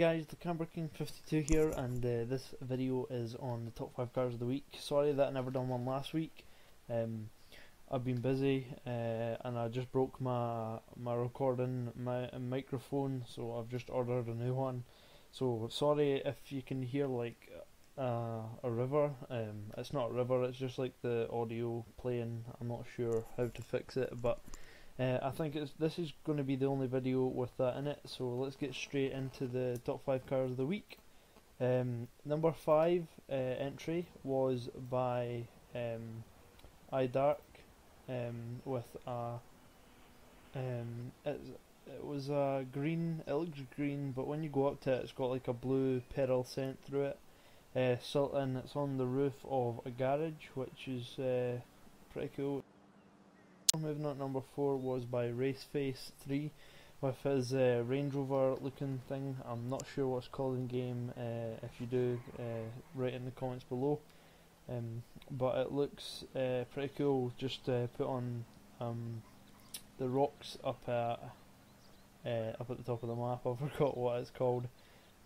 guys, the Camber King 52 here, and this video is on the top 5 cars of the week. Sorry that I never done one last week. I've been busy and I just broke my recording microphone, so I've just ordered a new one. So sorry if you can hear like a river. It's not a river, it's just like the audio playing. I'm not sure how to fix it, but I think this is going to be the only video with that in it, so let's get straight into the top 5 cars of the week. Number 5 entry was by I Dark, with a it was a green, it looks green, but when you go up to it, it's got like a blue pearl scent through it. And it's on the roof of a garage, which is pretty cool. Moving on, number 4 was by Raceface3 with his Range Rover looking thing. I'm not sure what's called in game. If you do, write in the comments below. But it looks pretty cool. Just put on the rocks up at the top of the map. I forgot what it's called.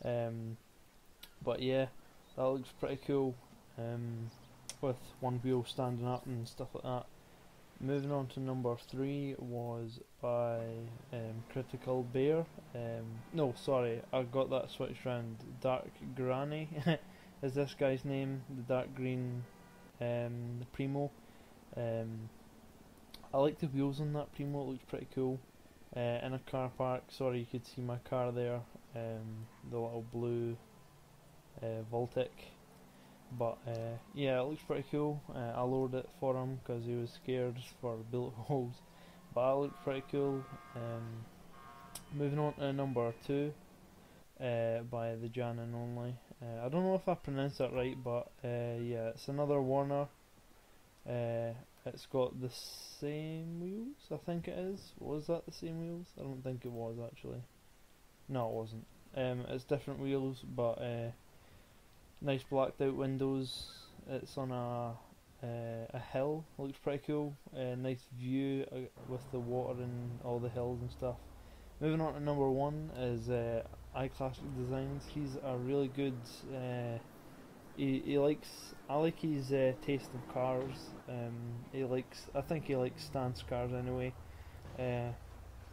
But yeah, that looks pretty cool. With one wheel standing up and stuff like that. Moving on to number 3 was by Critical Bear. No, sorry, I got that switched round. Dark Granny is this guy's name, the dark green, the Primo. I like the wheels on that Primo, it looks pretty cool. In a car park, sorry you could see my car there, the little blue Voltic. But yeah, it looks pretty cool. I lowered it for him because he was scared for bullet holes, but it looked pretty cool. Moving on to number 2, by TheJuanAndOnly. I don't know if I pronounced that right, but yeah, it's another Warner. It's got the same wheels, I think it is. Was that the same wheels? I don't think it was, actually. No, it wasn't. It's different wheels, but nice blacked out windows. It's on a hill. Looks pretty cool. Nice view with the water and all the hills and stuff. Moving on to number 1 is iClassic Designs. He's a really good. I like his taste of cars. I think he likes stance cars anyway.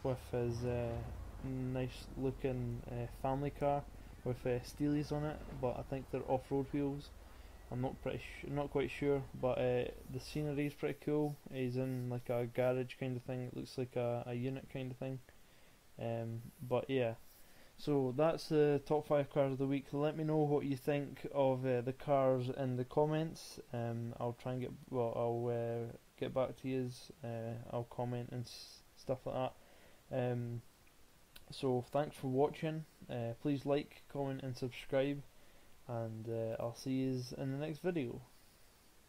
With his nice looking family car with steelies on it, but I think they're off-road wheels. I'm not quite sure, but the scenery is pretty cool. He's in like a garage kind of thing. It looks like a unit kind of thing. But yeah, so that's the top 5 cars of the week. Let me know what you think of the cars in the comments. I'll try and get back to you. I'll comment and stuff like that. So thanks for watching, please like, comment and subscribe, and I'll see you in the next video.